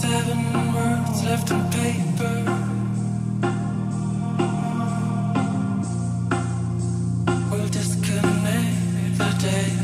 I 7 words left on paper. We'll disconnect the day,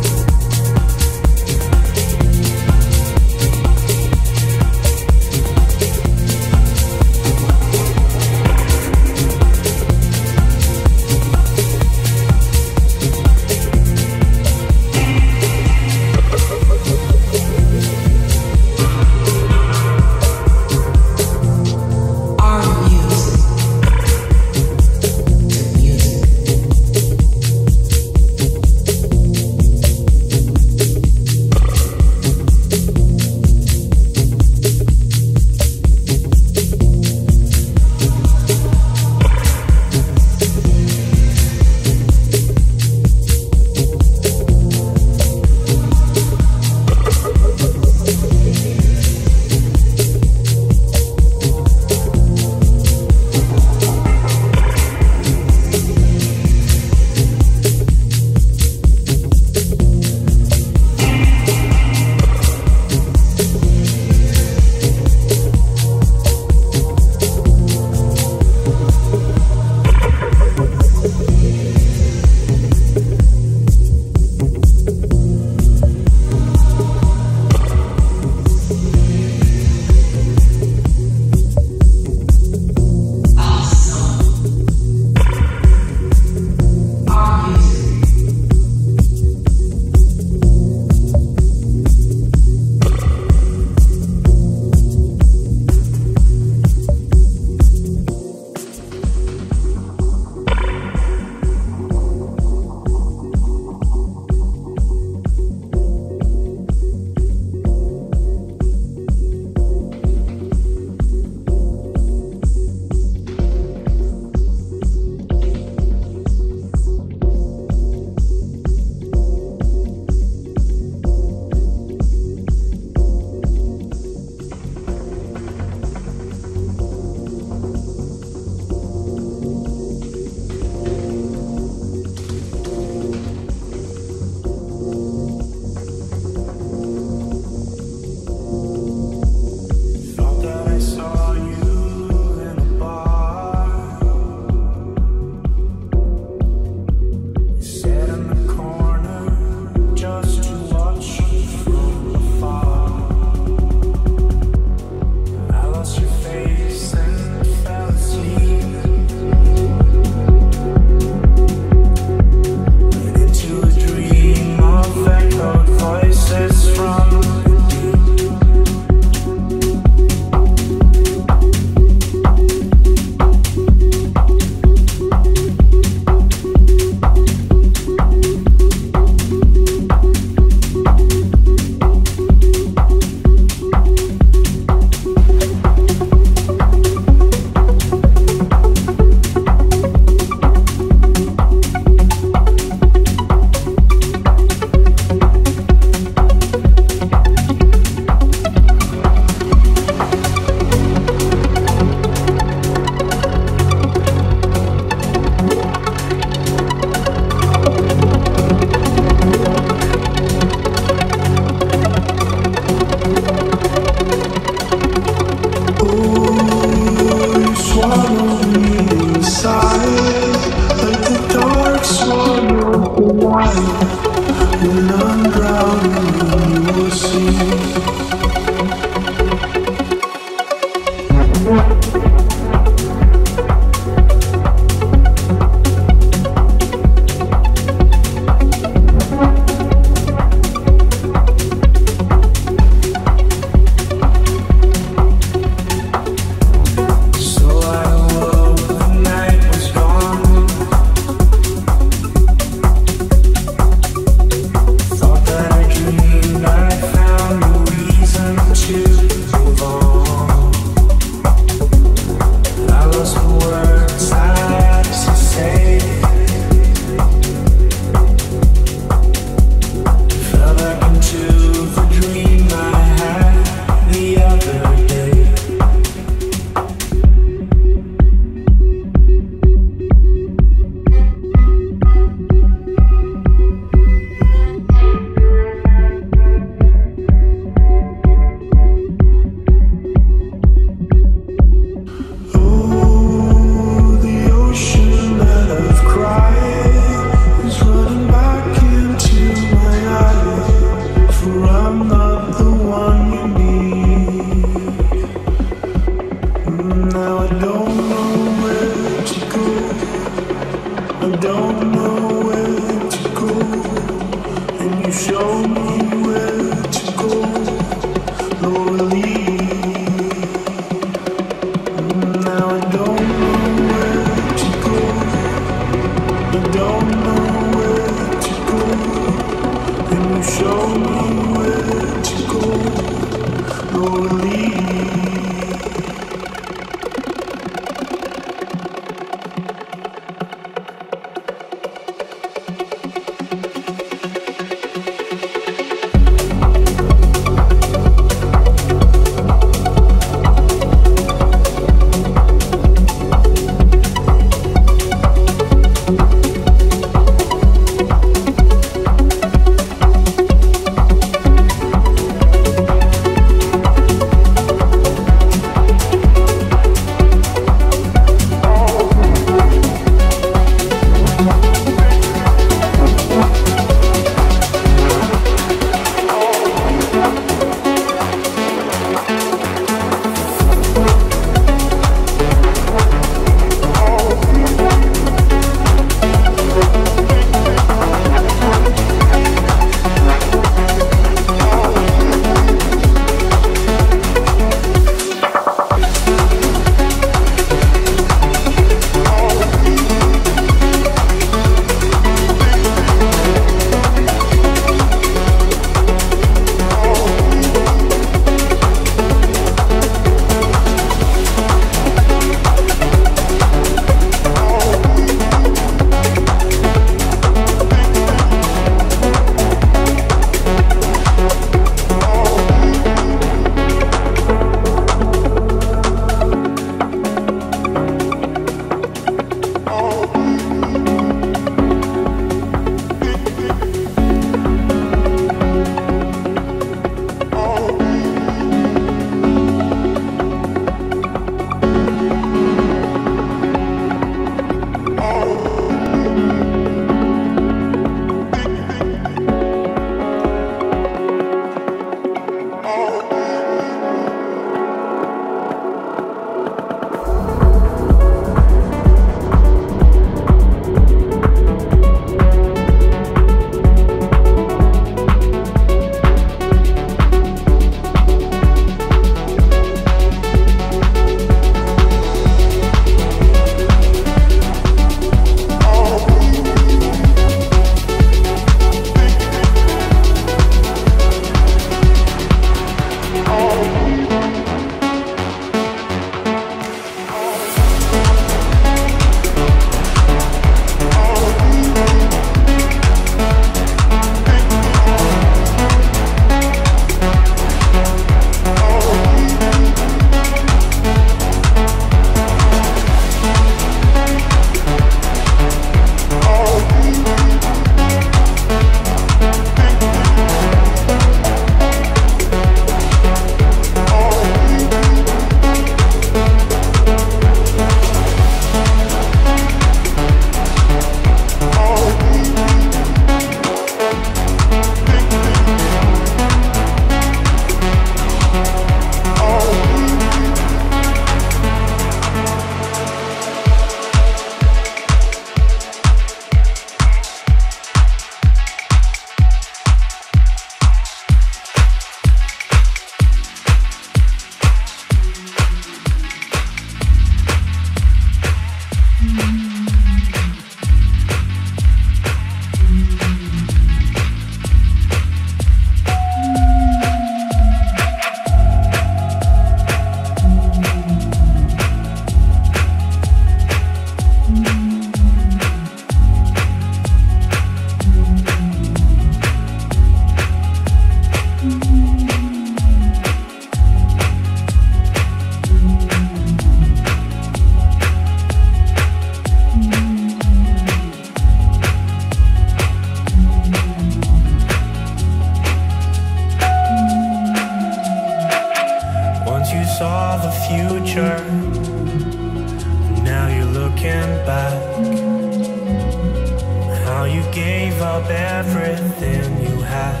gave up everything you had.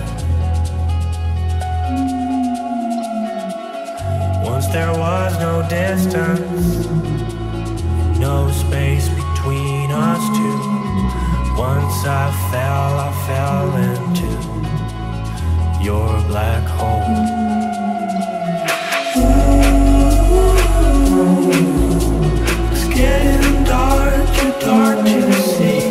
Once there was no distance, no space between us two. Once I fell into your black hole. It's getting dark, too dark to see.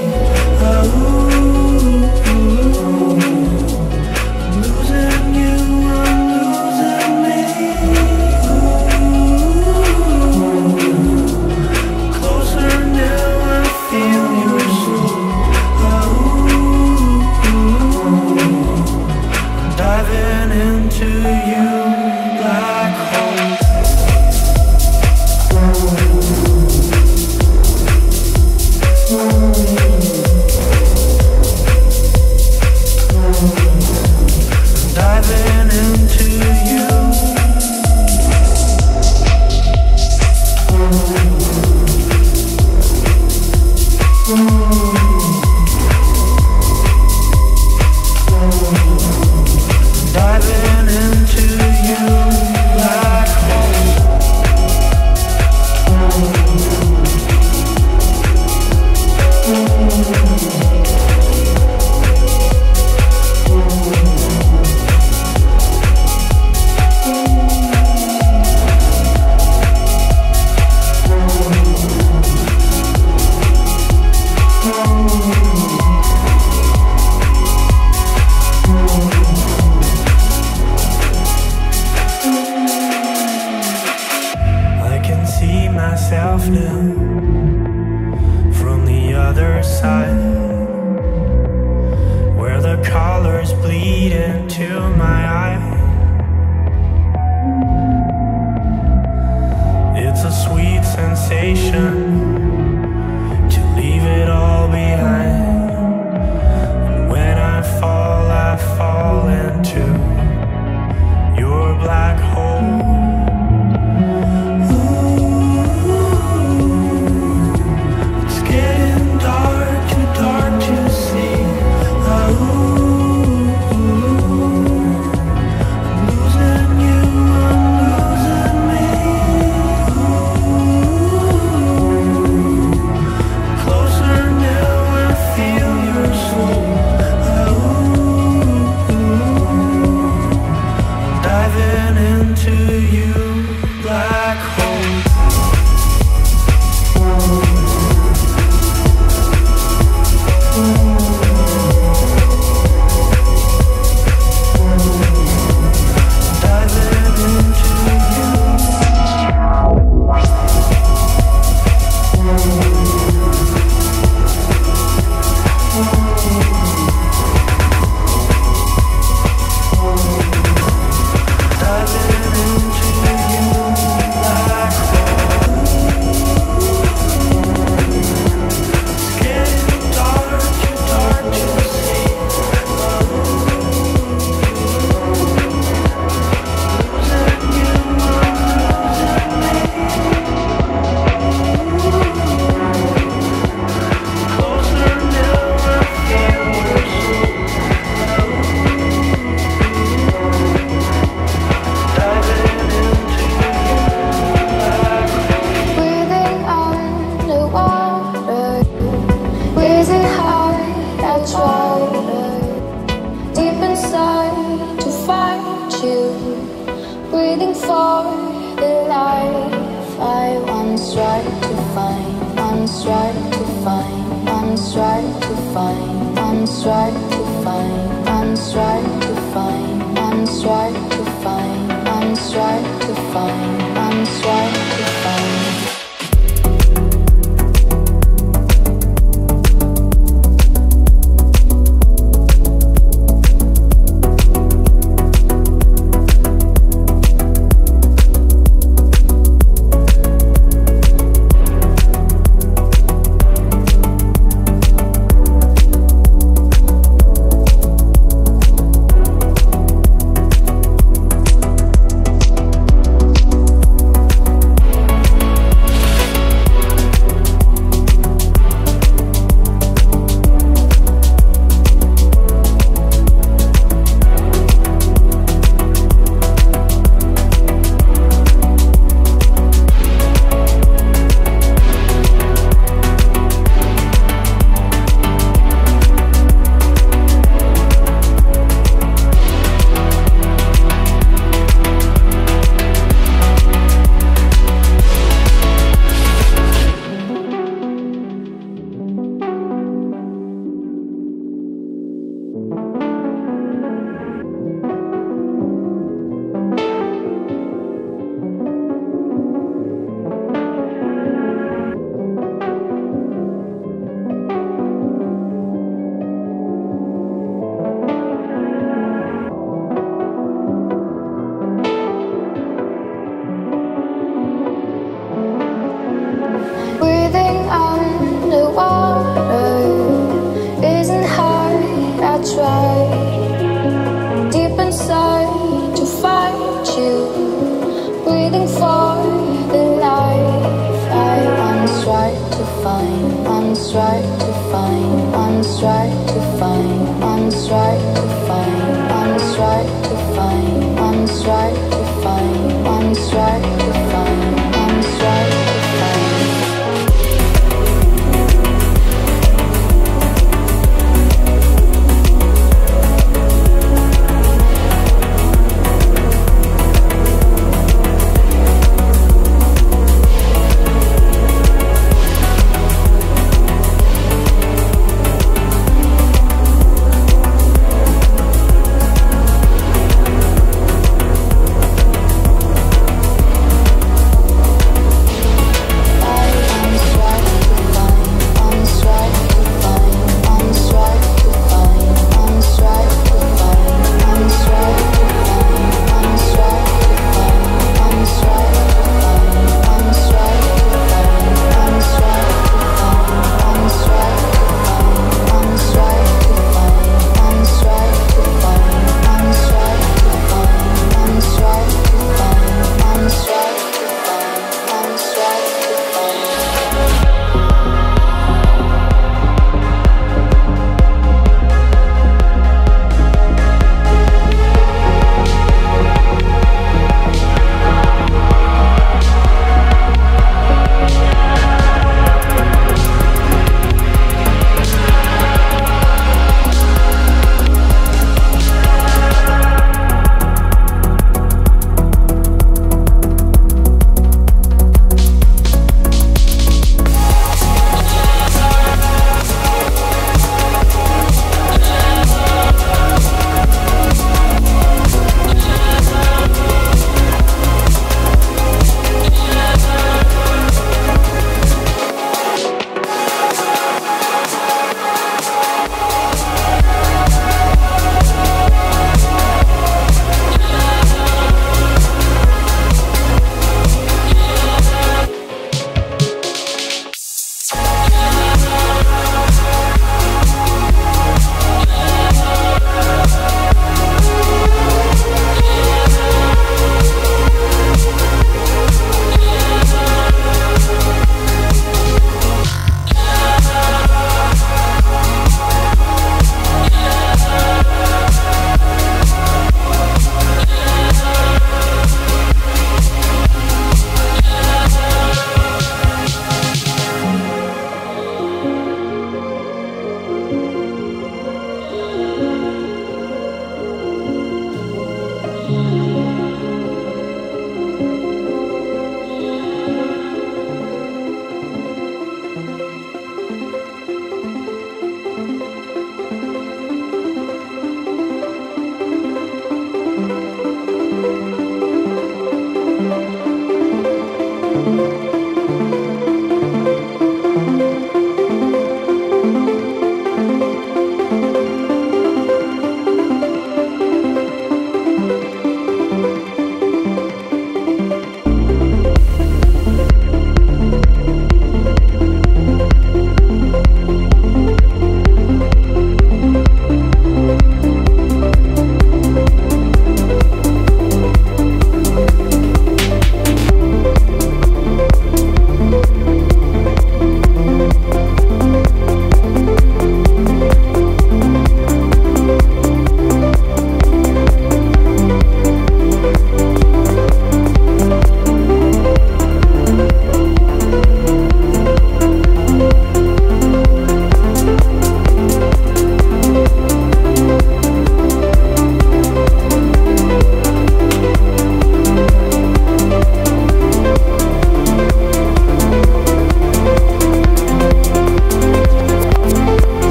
find, one's right to find, one's right to find, one's right to find, one's right to find, one's right to find, one's right to find, one's right to find.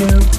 you.